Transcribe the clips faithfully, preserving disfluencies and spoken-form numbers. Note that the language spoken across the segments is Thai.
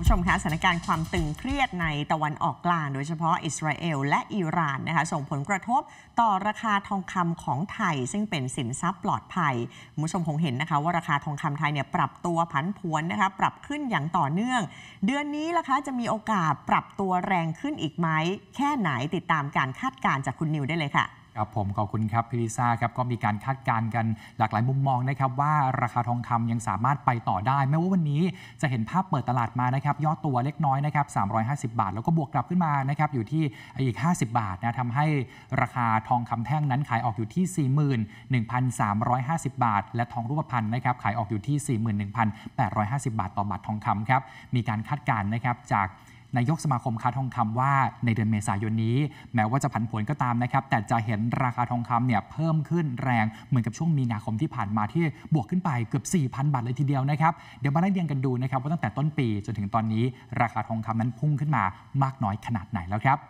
คุณผู้ชมคะสถานการณ์ความตึงเครียดในตะวันออกกลางโดยเฉพาะอิสราเอลและอิหร่านนะคะส่งผลกระทบต่อราคาทองคำของไทยซึ่งเป็นสินทรัพย์ปลอดภัยคุณผู้ชมคงเห็นนะคะว่าราคาทองคำไทยเนี่ยปรับตัวผันผวนนะคะปรับขึ้นอย่างต่อเนื่องเดือนนี้ล่ะคะจะมีโอกาสปรับตัวแรงขึ้นอีกไหมแค่ไหนติดตามการคาดการณ์จากคุณนิวได้เลยค่ะครับผมขอบคุณครับพิริซ่าครับก็มีการคาดการณ์กันหลากหลายมุมมองนะครับว่าราคาทองคำยังสามารถไปต่อได้แม้ว่าวันนี้จะเห็นภาพเปิดตลาดมานะครับย่อตัวเล็กน้อยนะครับสามร้อยห้าสิบบาทแล้วก็บวกกลับขึ้นมานะครับอยู่ที่อีกห้าสิบบาทนะทำให้ราคาทองคำแท่งนั้นขายออกอยู่ที่ สี่หมื่นหนึ่งพันสามร้อยห้าสิบ บาทและทองรูปพรรณนะครับขายออกอยู่ที่ สี่หมื่นหนึ่งพันแปดร้อยห้าสิบ บาทต่อบาททองคำครับมีการคาดการณ์นะครับจากนายกสมาคมค้าทองคำว่าในเดือนเมษายนนี้แม้ว่าจะผันผวนก็ตามนะครับแต่จะเห็นราคาทองคำเนี่ยเพิ่มขึ้นแรงเหมือนกับช่วงมีนาคมที่ผ่านมาที่บวกขึ้นไปเกือบ สี่พัน บาทเลยทีเดียวนะครับเดี๋ยวมาไล่เรียงกันดูนะครับว่าตั้งแต่ต้นปีจนถึงตอนนี้ราคาทองคำนั้นพุ่งขึ้นมามากน้อยขนาดไหนแล้วครับ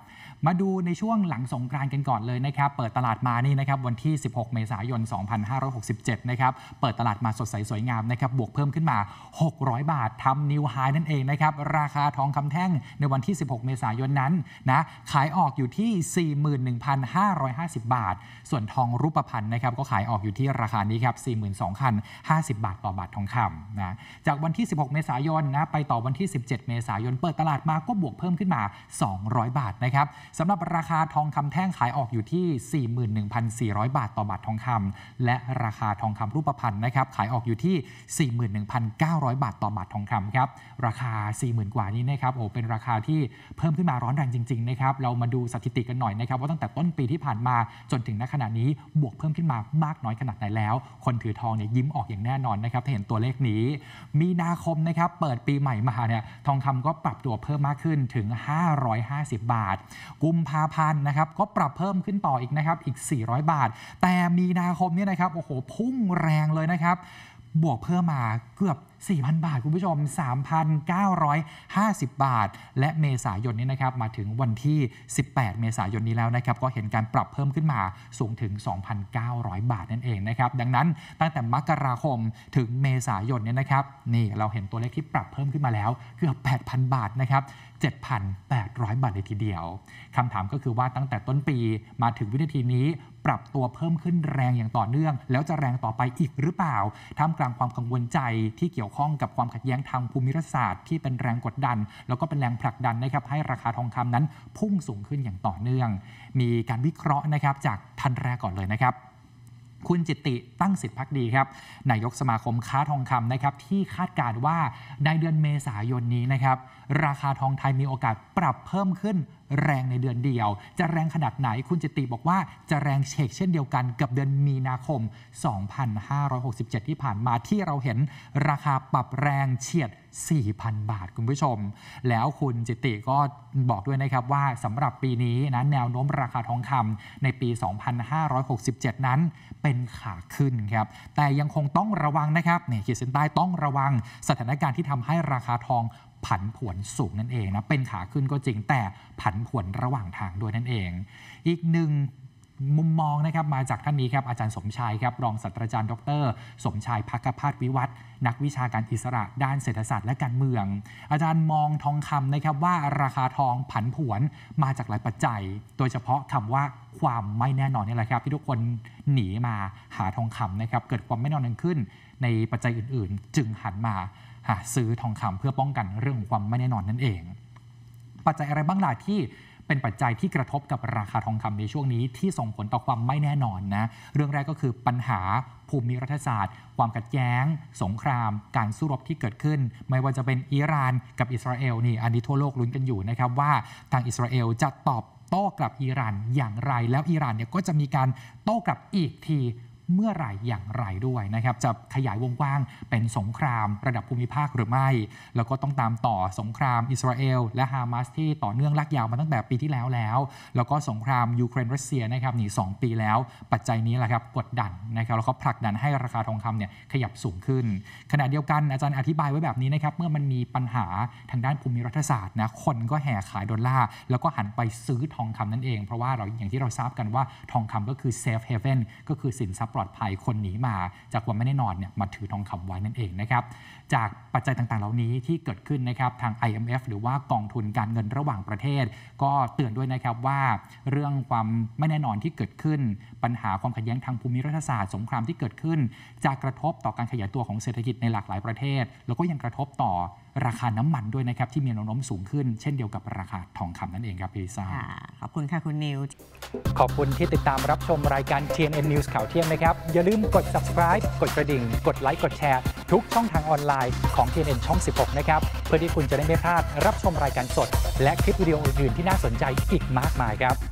มาดูในช่วงหลังสงกรานต์กันก่อนเลยนะครับเปิดตลาดมานี่นะครับวันที่สิบหกเมษายนสองพันห้าร้อยหกสิบเจ็ดนะครับเปิดตลาดมาสดใสสวยงามนะครับบวกเพิ่มขึ้นมาหกร้อยบาททำนิวไฮนั่นเองนะครับราคาทองคำแท่งในวันที่สิบหกเมษายนนั้นนะขายออกอยู่ที่ สี่หมื่นหนึ่งพันห้าร้อยห้าสิบ บาทส่วนทองรูปพรรณนะครับก็ขายออกอยู่ที่ราคานี้ครับ สี่หมื่นสองพันห้าสิบ บาทต่อบาททองคำนะจากวันที่สิบหกเมษายนนะไปต่อวันที่สิบเจ็ดเมษายนเปิดตลาดมาก็บวกเพิ่มขึ้นมาสองร้อยบาทนะครับสำหรับราคาทองคำแท่งขายออกอยู่ที่ สี่หมื่นหนึ่งพันสี่ร้อย บาทต่อบาททองคำและราคาทองคำรูปพรรณนะครับขายออกอยู่ที่ สี่หมื่นหนึ่งพันเก้าร้อย บาทต่อบาททองคำครับราคา สี่หมื่น กว่านี้นะครับโอ้เป็นราคาที่เพิ่มขึ้นมาร้อนแรงจริงๆนะครับเรามาดูสถิติกันหน่อยนะครับว่าตั้งแต่ต้นปีที่ผ่านมาจนถึงณขณะนี้บวกเพิ่มขึ้นมามากน้อยขนาดไหนแล้วคนถือทองเนี่ยยิ้มออกอย่างแน่นอนนะครับถ้าเห็นตัวเลขนี้มีนาคมนะครับเปิดปีใหม่มาเนี่ยทองคำก็ปรับตัวเพิ่มมากขึ้นถึงห้าร้อยห้าสิบบาทกุมภาพันธ์นะครับก็ปรับเพิ่มขึ้นต่ออีกนะครับอีกสี่ร้อยบาทแต่มีนาคมเนี่ยนะครับโอ้โหพุ่งแรงเลยนะครับบวกเพิ่มมาเกือบ สี่พัน บาทคุณผู้ชม สามพันเก้าร้อยห้าสิบ บาทและเมษายนนี้นะครับมาถึงวันที่สิบแปดเมษายนนี้แล้วนะครับก็เห็นการปรับเพิ่มขึ้นมาสูงถึง สองพันเก้าร้อย บาทนั่นเองนะครับดังนั้นตั้งแต่มกราคมถึงเมษายนนี้นะครับนี่เราเห็นตัวเลขที่ปรับเพิ่มขึ้นมาแล้วเกือบ แปดพัน บาทนะครับ เจ็ดพันแปดร้อย บาทเลยทีเดียวคำถามก็คือว่าตั้งแต่ต้นปีมาถึงวินาทีนี้ปรับตัวเพิ่มขึ้นแรงอย่างต่อเนื่องแล้วจะแรงต่อไปอีกหรือเปล่าท่ามกลางความกังวลใจที่เกี่ยวข้องกับความขัดแย้งทางภูมิรัฐศาสตร์ที่เป็นแรงกดดันแล้วก็เป็นแรงผลักดันนะครับให้ราคาทองคำนั้นพุ่งสูงขึ้นอย่างต่อเนื่องมีการวิเคราะห์นะครับจากท่านแรกก่อนเลยนะครับคุณจิตติตั้งสิทธิภักดีครับนายกสมาคมค้าทองคำนะครับที่คาดการณ์ว่าในเดือนเมษายนนี้นะครับราคาทองไทยมีโอกาสปรับเพิ่มขึ้นแรงในเดือนเดียวจะแรงขนาดไหนคุณจิตติบอกว่าจะแรงเชกเช่นเดียวกันกับเดือนมีนาคมสองพันห้าร้อยหกสิบเจ็ดที่ผ่านมาที่เราเห็นราคาปรับแรงเฉียด สี่พัน บาทคุณผู้ชมแล้วคุณจิตติก็บอกด้วยนะครับว่าสำหรับปีนี้นะแนวโน้มราคาทองคำในปีสองพันห้าร้อยหกสิบเจ็ดนั้นเป็นขาขึ้นครับแต่ยังคงต้องระวังนะครับเนี่ยขีดเส้นใต้ต้องระวังสถานการณ์ที่ทำให้ราคาทองผันผวนสูงนั่นเองนะเป็นขาขึ้นก็จริงแต่ผันผวนระหว่างทางด้วยนั่นเองอีกหนึ่งมุมมองนะครับมาจากท่านนี้ครับอาจารย์สมชายครับรองศาสตราจารย์ดร.สมชายภักพาสวิวัฒน์นักวิชาการอิสระด้านเศรษฐศาสตร์และการเมืองอาจารย์มองทองคำนะครับว่าราคาทองผันผวนมาจากหลายปัจจัยโดยเฉพาะคำว่าความไม่แน่นอนนี่แหละครับที่ทุกคนหนีมาหาทองคำนะครับเกิดความไม่แน่นอนขึ้นในปัจจัยอื่นๆจึงหันมาซื้อทองคำเพื่อป้องกันเรื่องความไม่แน่นอนนั่นเองปัจจัยอะไรบ้างล่ะที่เป็นปัจจัยที่กระทบกับราคาทองคำในช่วงนี้ที่ส่งผลต่อความไม่แน่นอนนะเรื่องแรกก็คือปัญหาภูมิรัฐศาสตร์ความขัดแย้งสงครามการสู้รบที่เกิดขึ้นไม่ว่าจะเป็นอิหร่านกับอิสราเอลนี่อันนี้ทั่วโลกลุ้นกันอยู่นะครับว่าทางอิสราเอลจะตอบโต้กลับอิหร่านอย่างไรแล้วอิหร่านเนี่ยก็จะมีการโต้กลับอีกทีเมื่อไหร่อย่างไรด้วยนะครับจะขยายวงกว้างเป็นสงครามระดับภูมิภาคหรือไม่แล้วก็ต้องตามต่อสงครามอิสราเอลและฮามาสที่ต่อเนื่องลากยาวมาตั้งแต่ปีที่แล้วแล้วแล้วก็สงครามยูเครนรัสเซียนะครับหนีสองปีแล้วปัจจัยนี้แหละครับกดดันนะครับแล้วก็ผลักดันให้ราคาทองคำเนี่ยขยับสูงขึ้นขณะเดียวกันอาจารย์อธิบายไว้แบบนี้นะครับเมื่อมันมีปัญหาทางด้านภูมิรัฐศาสตร์นะคนก็แห่ขายดอลลาร์แล้วก็หันไปซื้อทองคำนั่นเองเพราะว่าเราอย่างที่เราทราบกันว่าทองคำก็คือเซฟเฮเว่นก็คือสินทรัพย์ ลอดภัยคนหนีมาจากความไม่แน่นอนเนี่ยมาถือทองคำไว้นั่นเองนะครับจากปัจจัยต่างๆเหล่านี้ที่เกิดขึ้นนะครับทาง ไอ เอ็ม เอฟ หรือว่ากองทุนการเงินระหว่างประเทศก็เตือนด้วยนะครับว่าเรื่องความไม่แน่นอนที่เกิดขึ้นปัญหาความขัดแย้งทางภูมิรัฐศาสตร์สงครามที่เกิดขึ้นจะกระทบต่อการขยายตัวของเศรษฐกิจในหลากหลายประเทศแล้วก็ยังกระทบต่อราคาน้ำมันด้วยนะครับที่มีแนวโน้มสูงขึ้นเช่นเดียวกับราคาทองคำนั่นเองครับพี่ลิซ่าขอบคุณค่ะคุณนิวขอบคุณที่ติดตามรับชมรายการ ที เอ็น เอ็น News ข่าวเที่ยงนะครับอย่าลืมกด subscribe กดกระดิ่งกดไลค์กดแชร์ทุกช่องทางออนไลน์ของ ที เอ็น เอ็น ช่อง สิบหกนะครับเพื่อที่คุณจะได้ไม่พลาดรับชมรายการสดและคลิปวิดีโออื่นๆที่น่าสนใจอีกมากมายครับ